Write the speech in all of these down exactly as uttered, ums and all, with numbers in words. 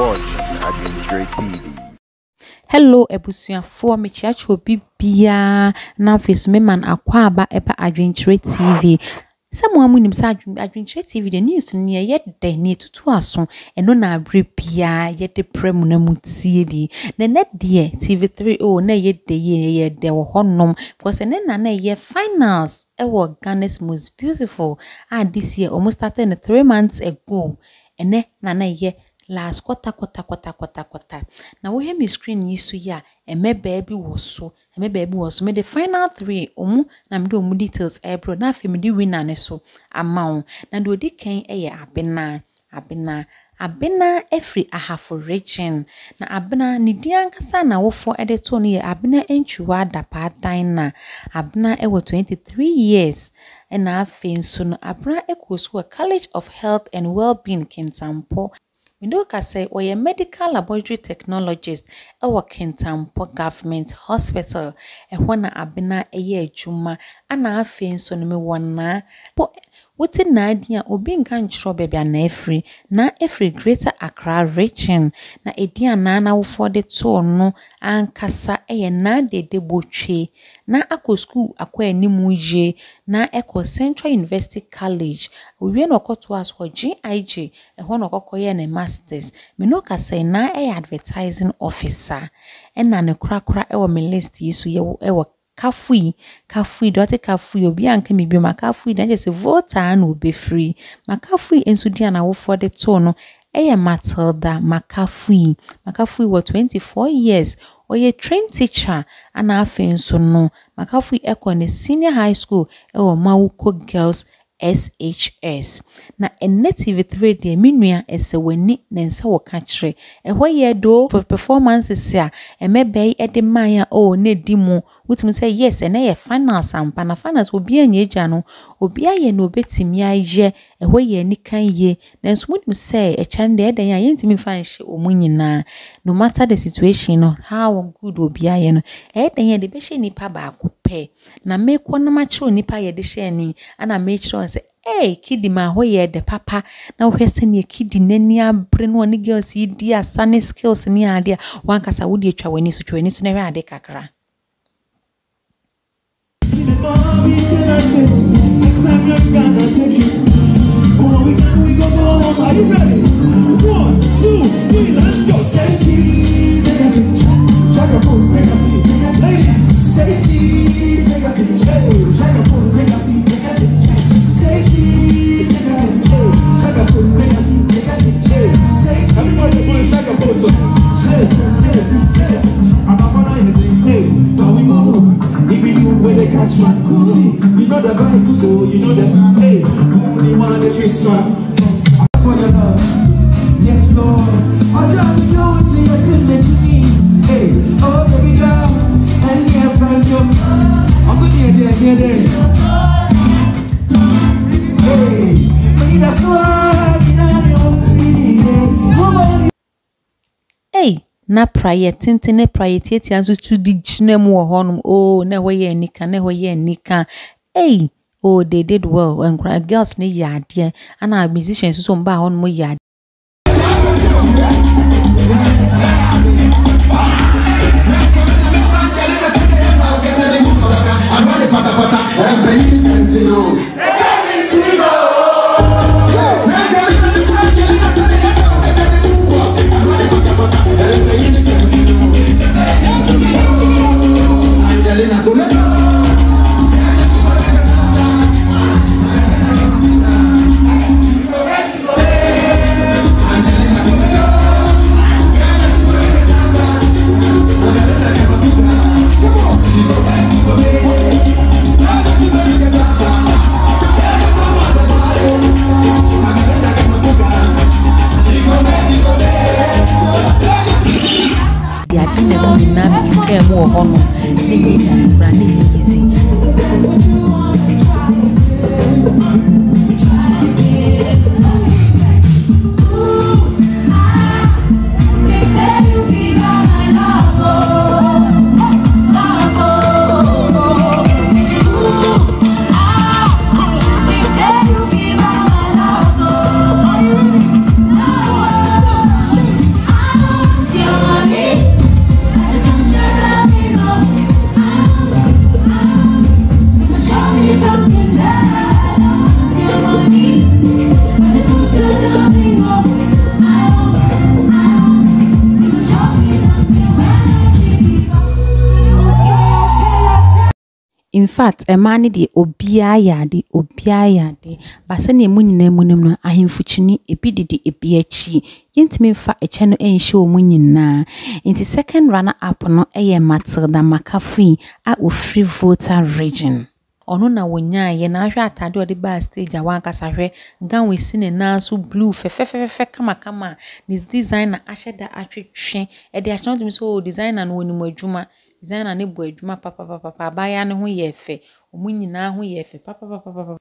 watching Adventure T V. Hello ebusuya for me chacho bibia na face me man akwa aba eba Adwenkyere T V. Samu amu nimsa Adwenkyere T V the news ni yet de ni tutu aso eno na abre bia yet de premu na mutie bi na net de T V three oh na yet de ye de wo honom because na na na ye finals e wo Ghana's Most Beautiful and this year almost started three months ago ene na na ye last quarter quarter quarter quarter quarter. Now we hear me screen yisu ya and me baby was so and me baby was so me the final three omu na me do details ebro na fe me di winner ne so amount na do di ken eye abena abena abena every ahafo region na abena ni di ankasa na wo for edeto no ye abena entwa dapa dan na abena e wo twenty-three years and na fe nso no abena e ko so College of Health and Wellbeing Kintampo. Mindoka say or a medical laboratory technologist our Kintampo government hospital e wana abena eye juma ana afen so no me wana po wuti na dia obi nkan chiro bebia na efri na efri Greater Accra region na edia na na wo for the two no ankasa eye na dede botwe na ako school akwa animu je na Eco Central University College we no koto as for G I G e hono kokoye na masters me no ka say na e advertising officer and na ne kura kura e wo me list yisu ye wo kafui kafui dote kafui obi anke mi bi makafui na je se voter na obe free makafui ensu dia na wo for the tono Eye Matilda Makafui. Makafui was twenty-four years. Oye train teacher. Ana afen so no. Makafui eko ne senior high school. Ewo Mawuko Girls S H S. Na ene T V three de minua ese weni nensa wakachre. Ewa ye do for performances ya. Eme bei edemaya o ne dimo. Uti say yes ene ye finals ampa. Na finals obiye nye jano. Obiya ye no beti miya ye. Ewa ye nikan ye. Nensu muti mse e chande ede ya yenti mifanshe omunyi na. No matter the situation no. How good obiya ye no. Ede ye debeshe nipa bako. Na me kwana macho nipa yede sheni ana mechro se eh kidi ma ho yede papa na uhwese ni kidi nani abre no ni girls yi dia sane skills ni ade wankasa wudi etwa wani so twani so na we ade kakra one two three let's go say na prayer tintine prayer tieti anzu tu di jinemu wo honum oh na wo ye nika na wo ye nika eh oh they did well when girls ne yade and our musicians so mba honum yade In fact, a man de obiaya de obiaya de basani muni na munim ahemfuchini ebidi de ebiachi yentime fa a channel enhye muni na inti second runner up no eye Matilda McAfee a free voter region ono na wonyaye na ahwe atade odi ba stage a wankasa hwe ganwe sine na so blue fe fe fe fe kama kama ni designer asheda atwetwe e de ashona dum so designer no woni mu adwuma designer ne bo adwuma papa papa papa baya ne ho ye fe omunyina ho ye fe papa papa papa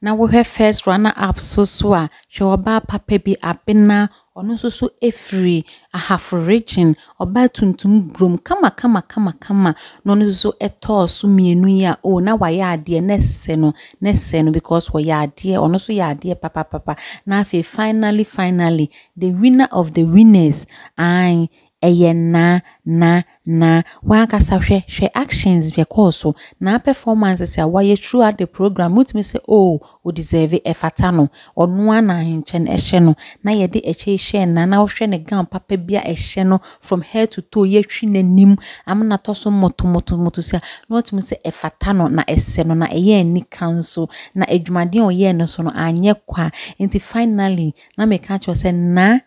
na wo hwe first runner up so so a hwe oba papa bi abena ono so so efri ahaf region oba tuntum grom kama kama kama kama no no so etosu mienu ya o na wa ya ade na se no na se no because wo ya ade ono so ya ade papa papa na fe finally finally the winner of the winners i Eye na na na waka sahwe hwe actions because na performances ya waye throughout the program mutimi say oh we deserve efata no ono ana henche na ehye no na ye de ehye ehye na na wohwe ne gan papa bia ehye no from head to toe ye twi nanim am na toso moto moto moto say no timi say efata no na ese no na eye ni kanso na edwumade o ye no so no anye kwa nti finally na me catch you say na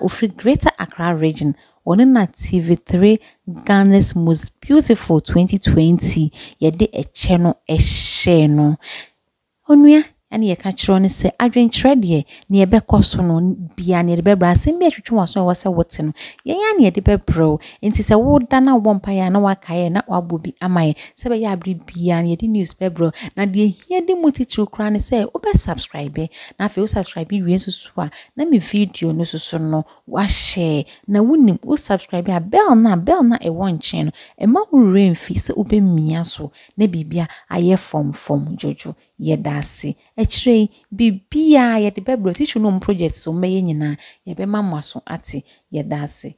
Ofri Greater Accra region on na T V three Ghana's Most Beautiful twenty twenty yede a channel a channel onuya ani ye ka kiro ne se Adwenkyere de ne ye be koso no bia ne de be bra se me twetwe waso wo se wote no ye ya ne de be bro nti se wo da na wo mpa ya na wa kae na wa bobi amaye se be ya abri bia ne de news be bro na de hia de mutichu kra ne se wo be subscribe na fe wo subscribe wie susu a na me video no susu no wa share na wonim wo subscribe a bell na bell na e won chen no e ma wo rain fi se wo be mia so na bibia aye form form jojo ye dasi Echre bibia ye de bebro tichu no project so meye nyina ye be mamwa so ati ye dasi